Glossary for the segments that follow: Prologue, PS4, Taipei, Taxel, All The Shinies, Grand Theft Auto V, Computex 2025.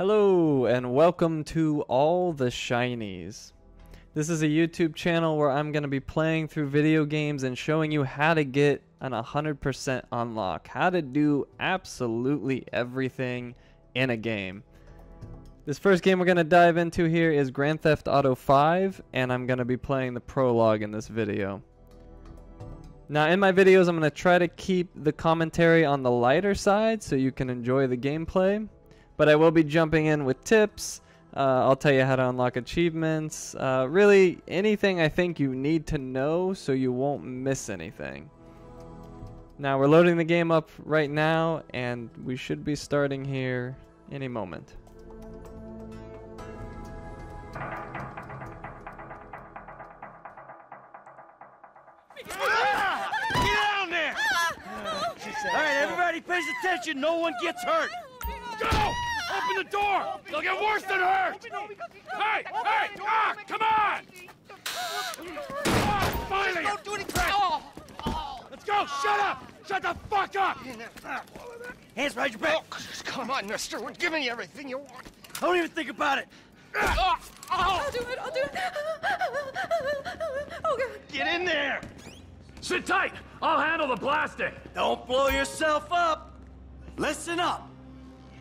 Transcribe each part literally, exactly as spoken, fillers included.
Hello and welcome to All The Shinies. This is a YouTube channel where I'm going to be playing through video games and showing you how to get an one hundred percent unlock. How to do absolutely everything in a game. This first game we're going to dive into here is Grand Theft Auto five, and I'm going to be playing the prologue in this video. Now in my videos I'm going to try to keep the commentary on the lighter side so you can enjoy the gameplay. But I will be jumping in with tips, uh, I'll tell you how to unlock achievements, uh, really anything I think you need to know so you won't miss anything. Now we're loading the game up right now and we should be starting here any moment. Ah! Get down there! Ah! Alright, everybody pays attention, no one gets hurt! Go! Open the door! They'll get worse than hurt! Hey! Hey! Ah! Come on! Ah, finally! Don't do anything! Let's go! Shut up! Shut the fuck up! Hands right your back! Come on, mister. We're giving you everything you want. I don't even think about it. I'll do it! I'll do it! Oh, God. Get in there! Sit tight! I'll handle the plastic! Don't blow yourself up! Listen up!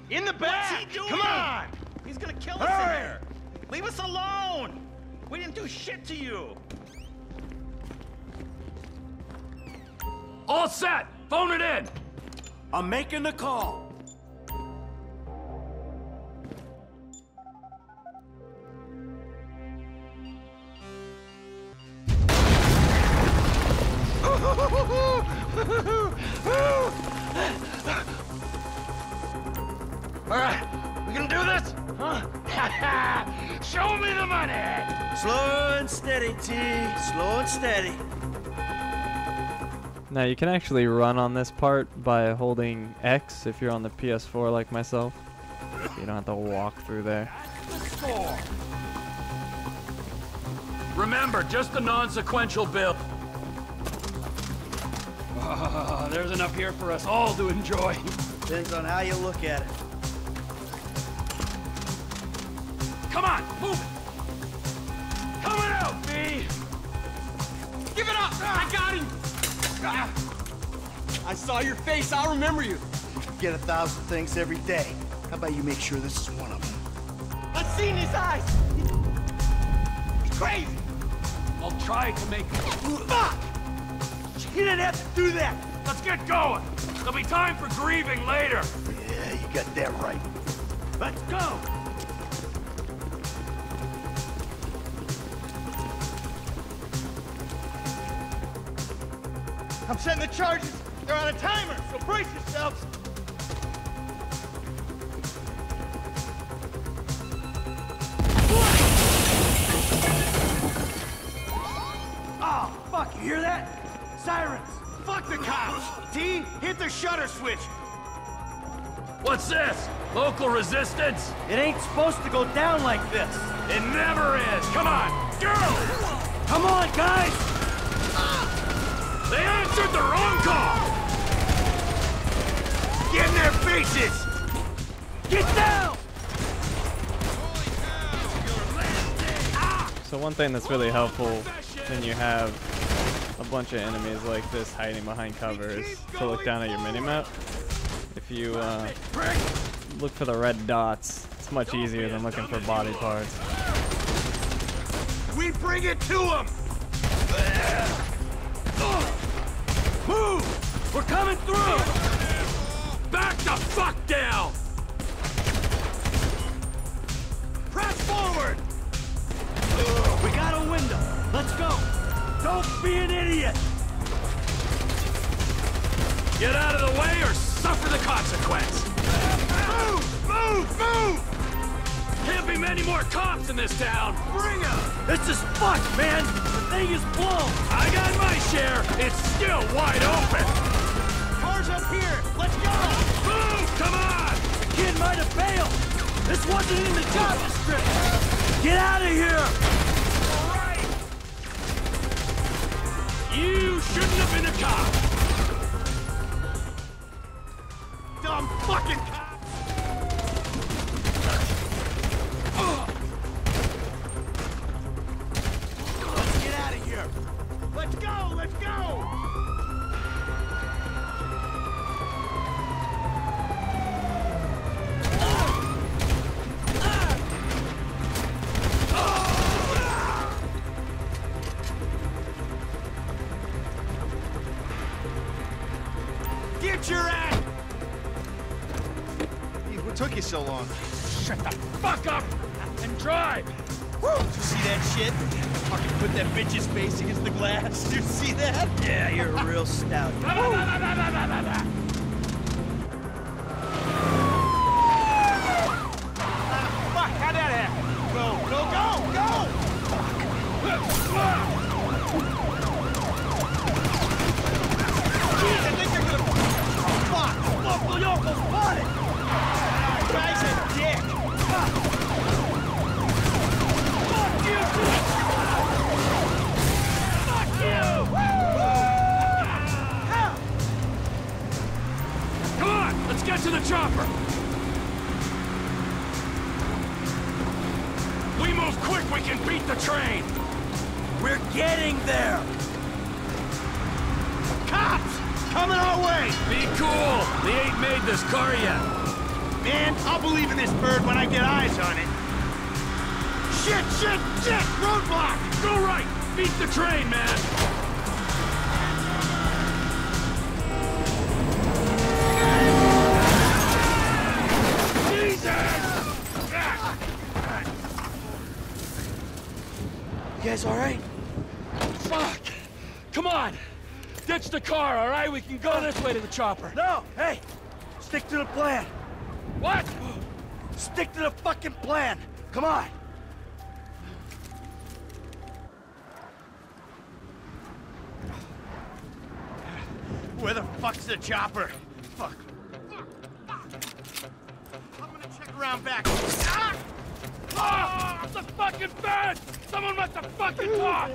In the back! What's he doing? Come on! He's gonna kill Hurry. us in there! Leave us alone! We didn't do shit to you! All set! Phone it in! I'm making the call! All right, we gonna do this? Huh? Show me the money! Slow and steady, T. Slow and steady. Now, you can actually run on this part by holding X if you're on the P S four like myself. You don't have to walk through there. Remember, just a non-sequential bill. Oh, there's enough here for us all to enjoy. Depends on how you look at it. Come on, move it! Come on out, B! Give it up! Ah. I got him! Ah. I saw your face, I'll remember you. You get a thousand things every day. How about you make sure this is one of them? I've seen his eyes! He's crazy! I'll try to make it. Fuck! You didn't have to do that! Let's get going! There'll be time for grieving later! Yeah, you got that right. Let's go! I'm setting the charges. They're on a timer, so brace yourselves. Oh, fuck, you hear that? Sirens. Fuck the cops. D, hit the shutter switch. What's this? Local resistance? It ain't supposed to go down like this. It never is. Come on, girls. Come on, guys. They answered the wrong call! Get in their faces! Get down! So one thing that's really helpful when you have a bunch of enemies like this hiding behind cover is to look down at your minimap. If you uh, look for the red dots, it's much easier than looking for body parts. We bring it to them! Move! We're coming through! Back the fuck down! Press forward! We got a window. Let's go! Don't be an idiot! Get out of the way or suffer the consequence! Move! Move! Move! Can't be many more cops in this town! Bring 'em! This is fucked, man! The thing is blown! I got my share! It's still wide open! Cars up here! Let's go! Move! Come on! The kid might have failed! This wasn't in the job description! Get out of here! Alright! You shouldn't have been a cop! Dumb fucking cop! took you so long? Shut the fuck up and drive! Woo! Did you see that shit? Fucking put that bitch's face against the glass. Did you see that? Yeah, you're a real stout. Chopper. No! Hey! Stick to the plan! What? Stick to the fucking plan! Come on! Where the fuck's the chopper? Fuck. I'm gonna check around back. Ah! Oh, it's a fucking bed! Someone must have fucking talked!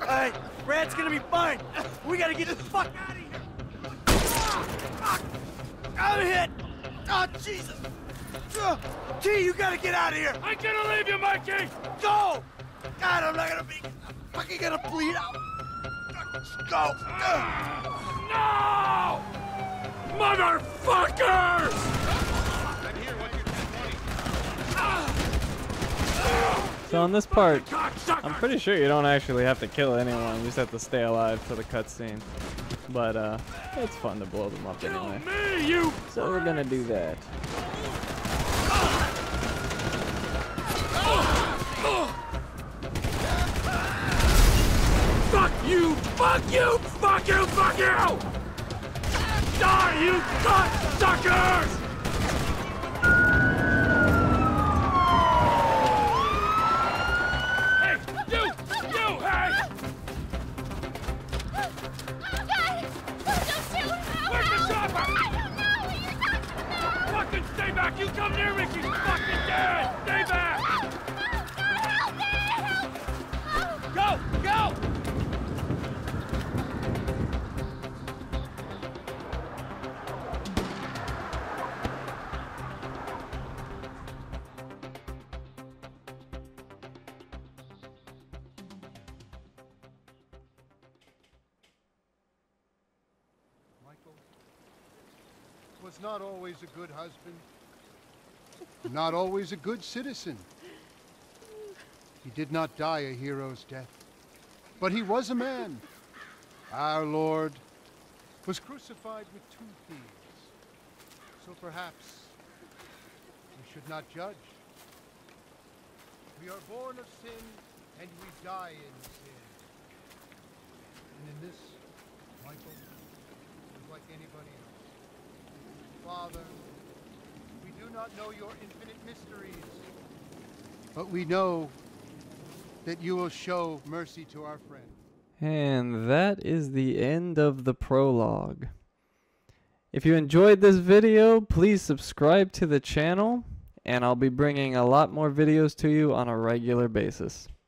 Alright, Brad's gonna be fine. We gotta get the fuck out of here! I'm hit! Oh, Jesus! Uh, T, you gotta get out of here! I'm gonna leave you, Mikey! Go! God, I'm not gonna be... I'm fucking gonna bleed out! Go! Uh. No! Motherfucker! I'm here, what you're doing. So on this part, I'm pretty sure you don't actually have to kill anyone. You just have to stay alive for the cutscene. But uh, it's fun to blow them up anyway. Me, you so we're gonna do that. Fuck you! Fuck you! Fuck you! Fuck you! Die, you cunt suckers! Hey, you! You! Hey! Stay back! You come near me! She's fucking dead! Stay back! No, no, help me! Help! Oh. Go! Go! Michael was not always a good husband. Not always a good citizen. He did not die a hero's death, but he was a man. Our Lord was crucified with two thieves, so perhaps we should not judge. We are born of sin, and we die in sin. And in this, Michael was like anybody else. Father, we do not know your infinite mysteries, but we know that you will show mercy to our friend. And that is the end of the prologue. If you enjoyed this video, please subscribe to the channel, and I'll be bringing a lot more videos to you on a regular basis.